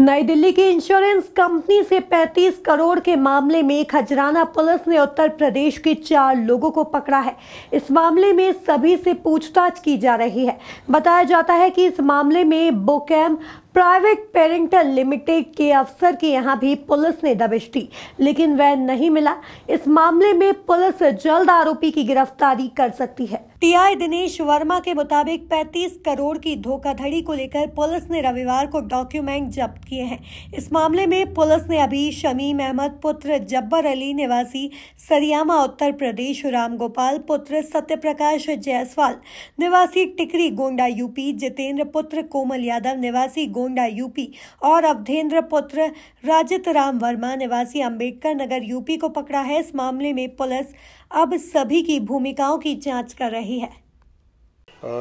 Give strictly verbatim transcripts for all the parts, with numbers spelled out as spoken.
नई दिल्ली की insurance company से पैंतीस करोड़ के मामले में खजराना पुलिस ने उत्तर प्रदेश के चार लोगों को पकड़ा है। इस मामले में सभी से पूछताछ की जा रही है। बताया जाता है कि इस मामले में बोकेम प्राइवेट पेरेंटल लिमिटेड के अफसर के यहाँ भी पुलिस ने दबिश दी, लेकिन वह नहीं मिला। इस मामले में पुलिस जल्द आरोपी की गिरफ्तारी कर सकती है। टीआई दिनेश वर्मा के मुताबिक पैंतीस करोड़ की धोखाधड़ी को लेकर पुलिस ने रविवार को डॉक्यूमेंट जब्त किए हैं। इस मामले में पुलिस ने अभी शमीम अहमद पुत्र जब्बर अली निवासी सरियामा उत्तर प्रदेश, रामगोपाल पुत्र सत्य प्रकाश जायसवाल निवासी टिकरी गोंडा यूपी, जितेंद्र पुत्र कोमल यादव निवासी गोंडा यूपी और अवधेंद्र पुत्र रजत राम वर्मा निवासी अंबेकर नगर यूपी को पकड़ा है। इस मामले में पुलिस अब सभी की भूमिकाओं की जांच कर रही है।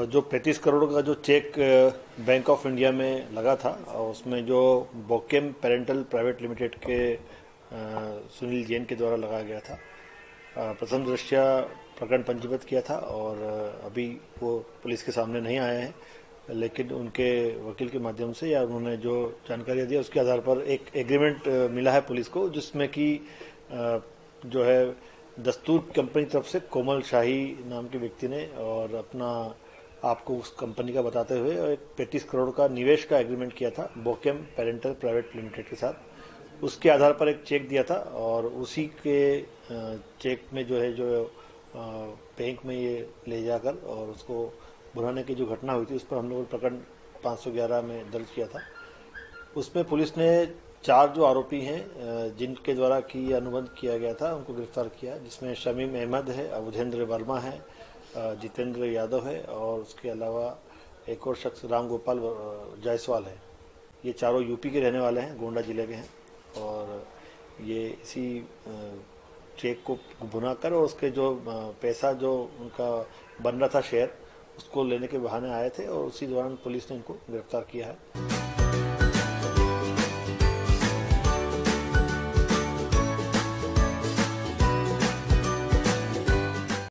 जो पैंतीस करोड़ का जो चेक बैंक ऑफ इंडिया में लगा था, उसमें जो बोकेम पेरेंटल प्राइवेट लिमिटेड के सुनील जैन के द्वारा लगाया गया था, प्रथम दृष्टया प्रकरण पंजीबद्ध किया था और अभी वो पुलिस के सामने नहीं आए हैं, लेकिन उनके वकील के माध्यम से या उन्होंने जो जानकारी दी उसके आधार पर एक एग्रीमेंट मिला है पुलिस को, जिसमें कि जो है दस्तूर कंपनी की तरफ से कोमल शाही नाम के व्यक्ति ने और अपना आपको उस कंपनी का बताते हुए एक पैंतीस करोड़ का निवेश का एग्रीमेंट किया था बोकेम पेरेंटल प्राइवेट लिमिटेड के साथ। उसके आधार पर एक चेक दिया था और उसी के चेक में जो है जो बैंक में ये ले जाकर और उसको बुलाने की जो घटना हुई थी, उस पर हम लोगों ने प्रकरण पाँच सौ ग्यारह में दर्ज किया था। उसमें पुलिस ने चार जो आरोपी हैं जिनके द्वारा की अनुबंध किया गया था, उनको गिरफ्तार किया, जिसमें शमीम अहमद है, अवधेंद्र वर्मा है, जितेंद्र यादव है और उसके अलावा एक और शख्स रामगोपाल जायसवाल है। ये चारों यूपी के रहने वाले हैं, गोंडा जिले के हैं और ये इसी चेक को भुना कर और उसके जो पैसा जो उनका बन रहा था शेयर, उसको लेने के बहाने आए थे और उसी दौरान पुलिस ने इनको गिरफ्तार किया है।